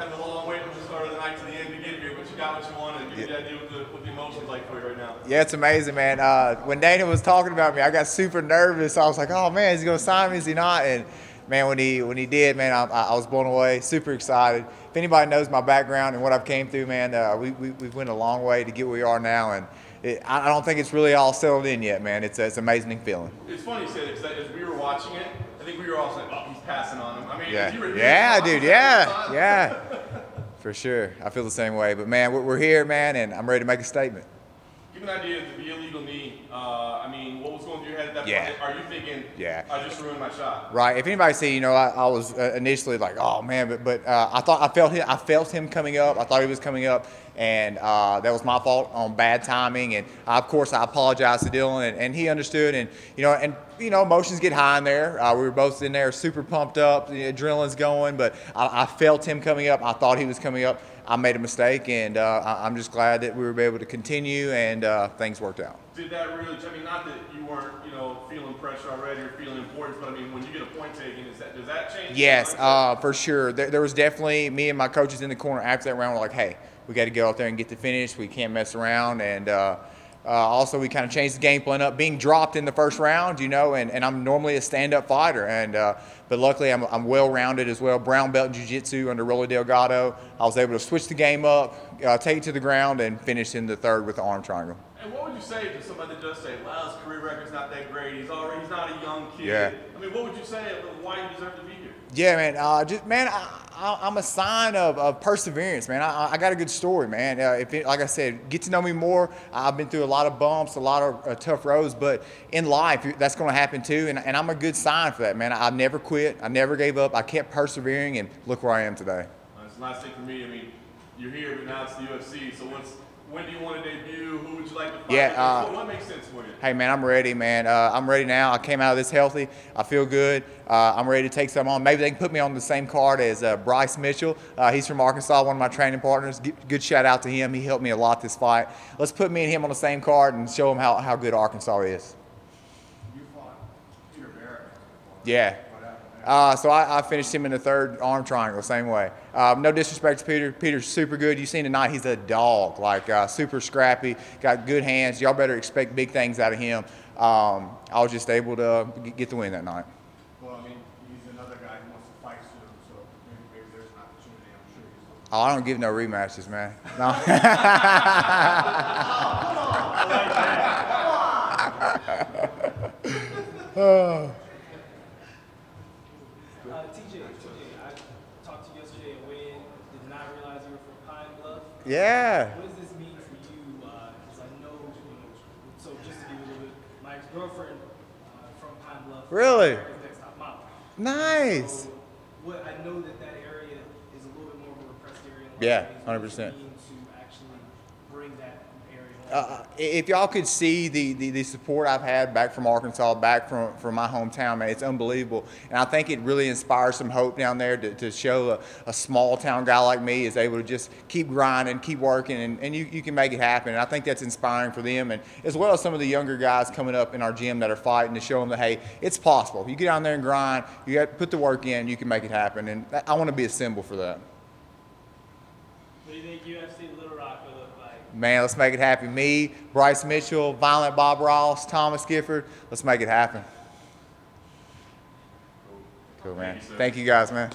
kind of the whole long way from the start of the night to the end to get here, but you got what you wanted. Give me the idea what the emotions like for you right now. Yeah, it's amazing, man. When Dana was talking about me, I got super nervous. I was like, oh man, is he gonna sign me? Is he not? And man, when he did, man, I was blown away. Super excited. If anybody knows my background and what I've came through, man, we've went a long way to get where we are now, and I don't think it's really all settled in yet, man. It's an amazing feeling. It's funny you said it, because as we were watching it, I think we were all saying, oh, he's passing on him. I mean, yeah, you were yeah, dude, for sure. I feel the same way. But, man, we're here, man, and I'm ready to make a statement. Give an idea of the illegal knee. I mean, what was going through your head at that point? Are you thinking, I just ruined my shot? Right. If anybody see, you know, I was initially like, oh, man, but I thought I felt him coming up. I thought he was coming up, and that was my fault on bad timing. And, of course, I apologized to Dylan, and he understood. And, you know, emotions get high in there. We were both in there super pumped up. The adrenaline's going. But I felt him coming up. I thought he was coming up. I made a mistake, and I'm just glad that we were able to continue, and things worked out. Did that really, I mean, not that you weren't, you know, feeling pressure already or feeling importance, but I mean, when you get a point taken, does that change? Yes, for sure. There was definitely, me and my coaches in the corner after that round were like, hey, we got to go out there and get the finish. We can't mess around, and also we kind of changed the game plan up, being dropped in the first round, you know, and I'm normally a stand-up fighter, and but luckily I'm well-rounded as well. Brown belt jiu-jitsu under Rolando Gatto. I was able to switch the game up, take it to the ground, and finish in the third with the arm triangle. And what would you say to somebody that does say, well, his career record's not that great, he's not a young kid? Yeah. I mean, what would you say about why you deserve to be here? Yeah, man, I'm a sign of perseverance, man. I got a good story, man. Like I said, get to know me more. I've been through a lot of bumps, a lot of tough roads, but in life, that's going to happen too, and I'm a good sign for that, man. I never quit. I never gave up. I kept persevering, and look where I am today. It's the last thing for me. I mean, you're here, but now it's the UFC, so when do you want to debut? Who would you like to fight? Yeah, what makes sense for you? Hey, man, I'm ready, man. I'm ready now. I came out of this healthy. I feel good. I'm ready to take some on. Maybe they can put me on the same card as Bryce Mitchell. He's from Arkansas, one of my training partners. Good shout out to him. He helped me a lot this fight. Let's put me and him on the same card and show him how good Arkansas is. You fought Peter. Yeah. So I finished him in the third arm triangle, same way. No disrespect to Peter. Peter's super good. You've seen tonight, he's a dog, like super scrappy, got good hands. Y'all better expect big things out of him. I was just able to get the win that night. Well, I mean, he's another guy who wants to fight soon, so maybe there's an opportunity, I'm sure. Oh, I don't give no rematches, man. No. Oh. TJ, I talked to you yesterday at weigh-in. Did not realize you were from Pine Bluff. Yeah. What does this mean for you? Because I know, so just to give you a little bit, my girlfriend from Pine Bluff. Really? Next time out. Nice. So what, I know that area is a little bit more of a repressed area. Yeah, 100%. If y'all could see the support I've had back from Arkansas, back from my hometown, man, it's unbelievable. And I think it really inspires some hope down there to show a small town guy like me is able to just keep grinding, keep working, and you can make it happen. And I think that's inspiring for them, and as well as some of the younger guys coming up in our gym that are fighting, to show them that, hey, it's possible. You get down there and grind, you got to put the work in, you can make it happen. And I want to be a symbol for that. What do you think UFC Little Rock will look like? Man, let's make it happen. Me, Bryce Mitchell, Violent Bob Ross, Thomas Gifford. Let's make it happen. Cool, man. Thank you guys, man.